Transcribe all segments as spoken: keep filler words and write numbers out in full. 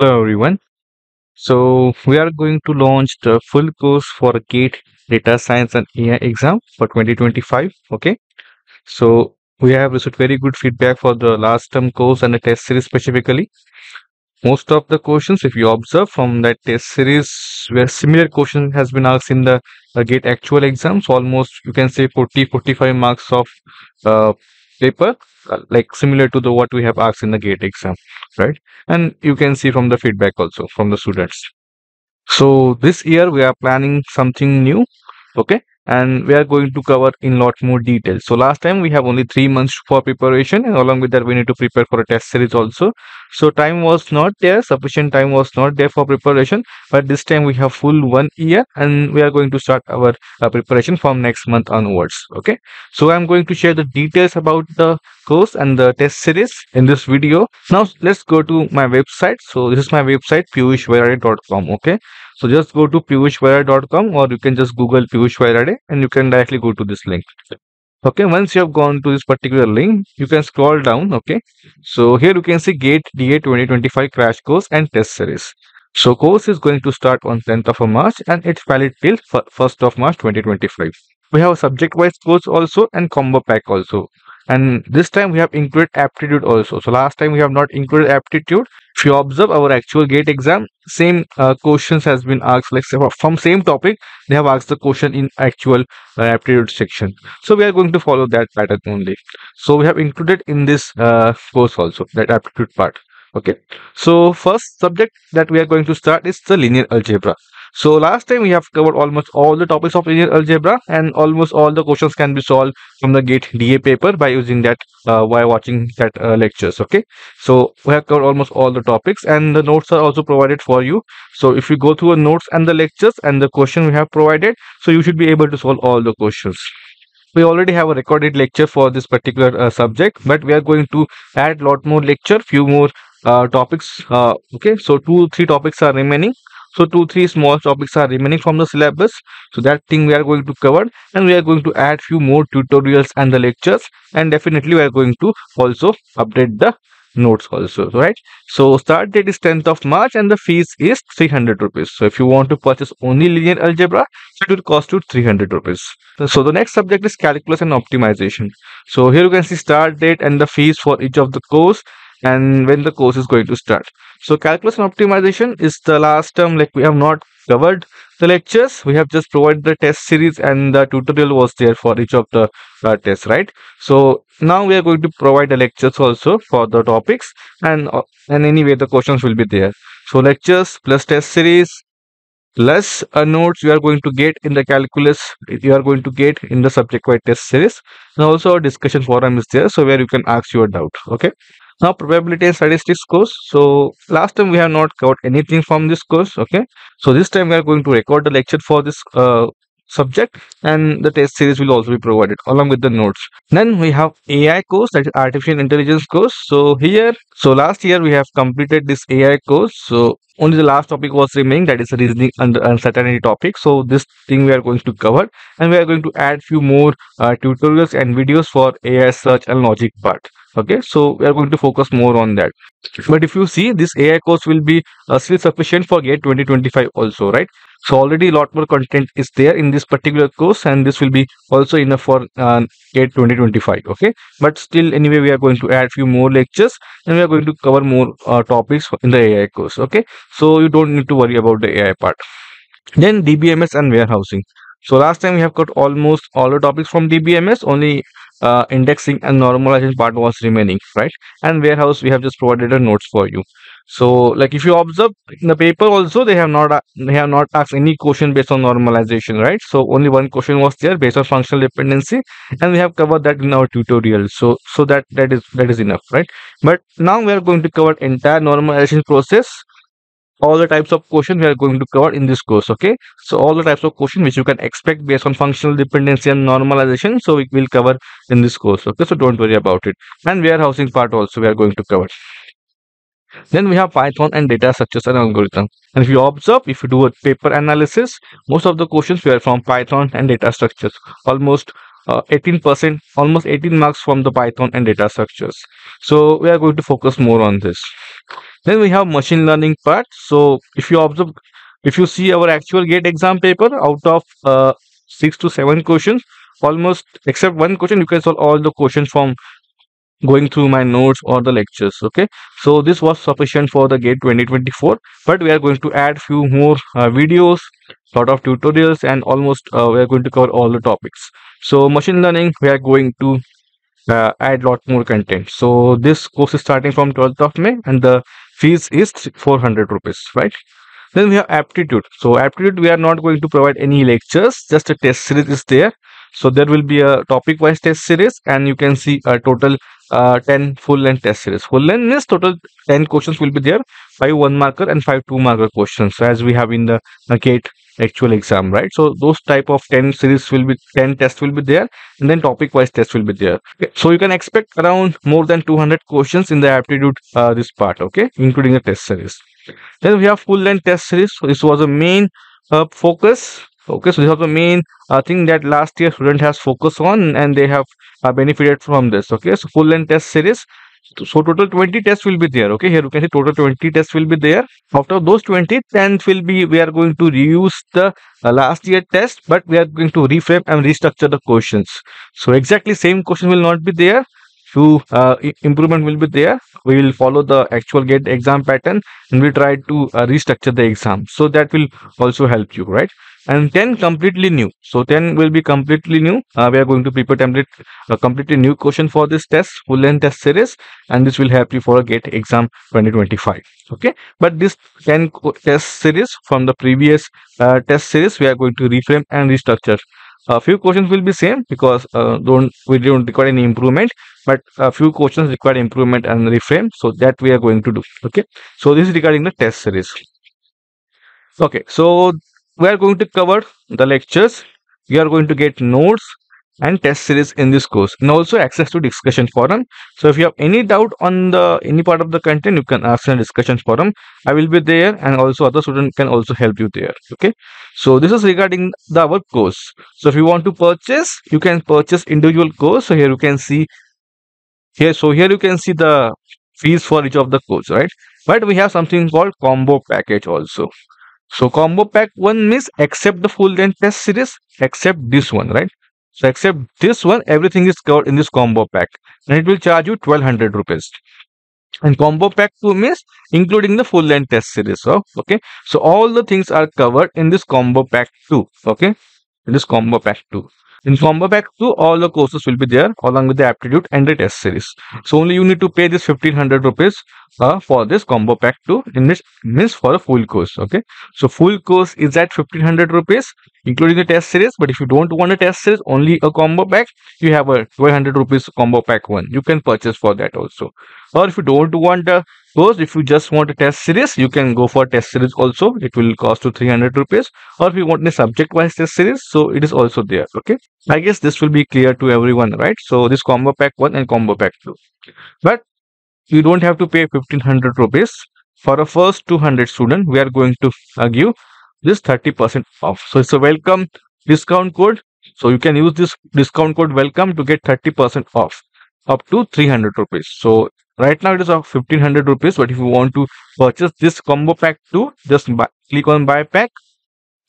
Hello everyone. So we are going to launch the full course for GATE Data Science and A I exam for twenty twenty-five. Okay. So we have received very good feedback for the last term course and the test series specifically. Most of the questions, if you observe from that test series, where similar question has been asked in the uh, GATE actual exams, almost you can say forty to forty-five marks of uh, paper, uh, like similar to the what we have asked in the GATE exam, right? And you can see from the feedback also from the students. So this year we are planning something new, okay, and we are going to cover in lot more detail. So last time we have only three months for preparation, and along with that we need to prepare for a test series also. So time was not there, sufficient time was not there for preparation, but this time we have full one year, and we are going to start our uh, preparation from next month onwards. Okay, so I'm going to share the details about the course and the test series in this video. Now let's go to my website. So this is my website, piyushwairale dot com. Okay, so just go to piyushwairale dot com, or you can just Google piyushwairale and you can directly go to this link. Okay, once you have gone to this particular link, you can scroll down. Okay, so here you can see GATE D A twenty twenty-five crash course and test series. So course is going to start on tenth of March and it's valid till first of March twenty twenty-five. We have a subject wise course also and combo pack also. And this time we have included aptitude also. So last time we have not included aptitude. If you observe our actual GATE exam, same uh, questions has been asked, like from same topic they have asked the question in actual uh, aptitude section. So we are going to follow that pattern only. So we have included in this uh, course also that aptitude part. Okay, so first subject that we are going to start is the linear algebra. So last time we have covered almost all the topics of linear algebra, and almost all the questions can be solved from the GATE D A paper by using that uh, by watching that uh, lectures. Okay, so we have covered almost all the topics, and the notes are also provided for you. So if you go through the notes and the lectures and the question we have provided, so you should be able to solve all the questions. We already have a recorded lecture for this particular uh, subject, but we are going to add lot more lecture, few more uh, topics. Uh, okay, so two three topics are remaining. So two, three small topics are remaining from the syllabus. So that thing we are going to cover, and we are going to add few more tutorials and the lectures, and definitely we are going to also update the notes also, right? So start date is tenth of March and the fees is three hundred rupees. So if you want to purchase only linear algebra, it will cost you three hundred rupees. So the next subject is calculus and optimization. So here you can see start date and the fees for each of the course and when the course is going to start. So calculus and optimization is the last term, like we have not covered the lectures. We have just provided the test series and the tutorial was there for each of the uh, tests, right? So now we are going to provide the lectures also for the topics, and uh, and anyway the questions will be there. So lectures plus test series plus uh, notes you are going to get in the calculus, you are going to get in the subject wide test series, and also a discussion forum is there, so where you can ask your doubt. Okay, now probability and statistics course. So last time we have not covered anything from this course. Okay, so this time we are going to record the lecture for this uh, subject, and the test series will also be provided along with the notes. Then we have A I course, that is artificial intelligence course. So here, so last year we have completed this A I course, so only the last topic was remaining, that is a reasoning and uncertainty topic. So this thing we are going to cover, and we are going to add few more uh, tutorials and videos for A I search and logic part. Okay, so we are going to focus more on that. But if you see, this A I course will be uh, still sufficient for GATE twenty twenty-five also, right? So already a lot more content is there in this particular course, and this will be also enough for uh, GATE twenty twenty-five. Okay, but still anyway we are going to add few more lectures, and we are going to cover more uh, topics in the A I course. Okay, so you don't need to worry about the A I part. Then D B M S and warehousing. So last time we have got almost all the topics from D B M S, only uh, indexing and normalization part was remaining, right? And warehouse we have just provided a notes for you. So like if you observe in the paper also, they have not they have not asked any question based on normalization, right? So only one question was there based on functional dependency, and we have covered that in our tutorial. So so that that is that is enough, right? But now we are going to cover entire normalization process. All the types of question we are going to cover in this course. Okay, so all the types of question which you can expect based on functional dependency and normalization, so we will cover in this course. Okay, so don't worry about it. And warehousing part also we are going to cover. Then we have Python and data structures and algorithm. And if you observe, if you do a paper analysis, most of the questions were from Python and data structures. Almost uh, eighteen percent, almost eighteen marks from the Python and data structures. So we are going to focus more on this. Then we have machine learning part. So if you observe, if you see our actual GATE exam paper, out of uh, six to seven questions, almost except one question, you can solve all the questions from going through my notes or the lectures. Okay, so this was sufficient for the GATE twenty twenty-four, but we are going to add few more uh, videos, lot of tutorials, and almost uh, we are going to cover all the topics. So machine learning, we are going to uh, add lot more content. So this course is starting from twelfth of May, and the fees is four hundred rupees, right? Then we have aptitude. So aptitude, we are not going to provide any lectures, just a test series is there. So there will be a topic wise test series, and you can see a total uh, ten full length test series. Full length means total ten questions will be there, five one marker and five two marker questions, so as we have in the GATE actual exam, right? So those type of ten series will be, ten tests will be there, and then topic wise test will be there. Okay, so you can expect around more than two hundred questions in the aptitude uh, this part, okay, including the test series. Then we have full length test series. So this was a main uh, focus. Okay, so this is the main uh, thing that last year student has focused on, and they have uh, benefited from this. Okay, so full length test series. So total twenty tests will be there. Okay, here you can see total twenty tests will be there. After those twenty, ten will be, we are going to reuse the uh, last year test, but we are going to reframe and restructure the questions. So exactly same question will not be there. Few uh, improvement will be there. We will follow the actual GATE exam pattern, and we try to uh, restructure the exam. So that will also help you, right? And ten completely new. So ten will be completely new. Uh, we are going to prepare template a completely new question for this test, full length test series, and this will help you for a GATE exam twenty twenty-five. Okay, but this ten test series from the previous uh, test series, we are going to reframe and restructure. A few questions will be same, because uh, don't we don't require any improvement, but a few questions require improvement and reframe. So that we are going to do. Okay, so this is regarding the test series. Okay, so we are going to cover the lectures, you are going to get notes and test series in this course, and also access to discussion forum. So if you have any doubt on the any part of the content, you can ask in discussion forum. I will be there, and also other student can also help you there. Okay, so this is regarding the our course. So if you want to purchase, you can purchase individual course. So here you can see here so here you can see the fees for each of the course, right? But we have something called combo package also. So combo pack one means except the full length test series, except this one, right? So except this one, everything is covered in this combo pack, and it will charge you twelve hundred rupees. And combo pack two means including the full length test series. So okay, so all the things are covered in this combo pack two. Okay, in this combo pack two. In combo pack two, all the courses will be there along with the aptitude and the test series. So only you need to pay this fifteen hundred rupees uh, for this combo pack two, in this means for a full course. Okay, so full course is at fifteen hundred rupees including the test series. But if you don't want a test series, only a combo pack, you have a twelve hundred rupees combo pack one, you can purchase for that also. Or if you don't want a course, if you just want a test series, you can go for test series also, it will cost you three hundred rupees. Or if you want a subject wise test series, so it is also there. Okay, I guess this will be clear to everyone, right? So this combo pack one and combo pack two, but you don't have to pay fifteen hundred rupees. For a first two hundred student, we are going to uh, give this thirty percent off. So it's a welcome discount code, so you can use this discount code welcome to get thirty percent off up to three hundred rupees. So right now it is of fifteen hundred rupees, but if you want to purchase this combo pack two, just buy, click on buy pack,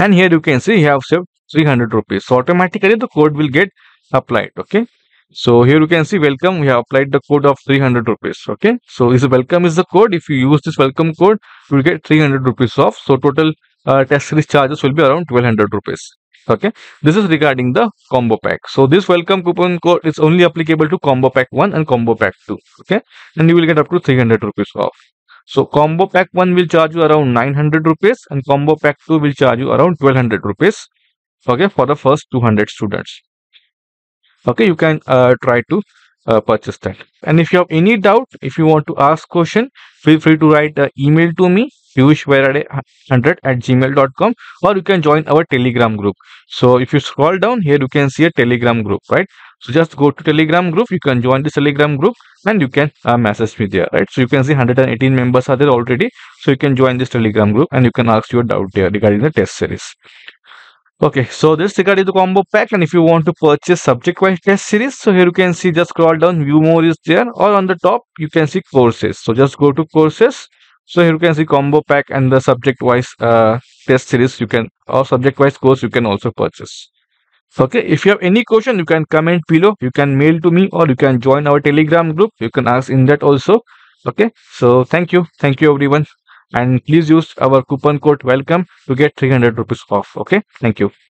and here you can see you have saved three hundred rupees. So automatically the code will get applied. Okay, so here you can see welcome, we have applied the code of three hundred rupees. Okay, so this welcome is the code. If you use this welcome code, you will get three hundred rupees off. So total Uh, test series charges will be around twelve hundred rupees. Okay, this is regarding the combo pack. So this welcome coupon code is only applicable to combo pack one and combo pack two. Okay, and you will get up to three hundred rupees off. So combo pack one will charge you around nine hundred rupees, and combo pack two will charge you around twelve hundred rupees. Okay, for the first two hundred students. Okay, you can uh, try to Uh, purchase that. And if you have any doubt, if you want to ask question, feel free to write an email to me, piyushwairale one hundred at gmail dot com, or you can join our Telegram group. So if you scroll down here, you can see a Telegram group, right? So just go to Telegram group, you can join this Telegram group, and you can uh, message me there, right? So you can see one hundred eighteen members are there already, so you can join this Telegram group, and you can ask your doubt there regarding the test series. Okay, so this regarding the combo pack. And if you want to purchase subject wise test series, so here you can see, just scroll down, view more is there, or on the top you can see courses. So just go to courses, So here you can see combo pack and the subject wise uh, test series you can, or subject wise course you can also purchase. So, okay, if you have any question, you can comment below, you can mail to me, or you can join our Telegram group. You can ask in that also. Okay, so thank you. Thank you everyone. And please use our coupon code WELCOME to get three hundred rupees off. Okay, thank you.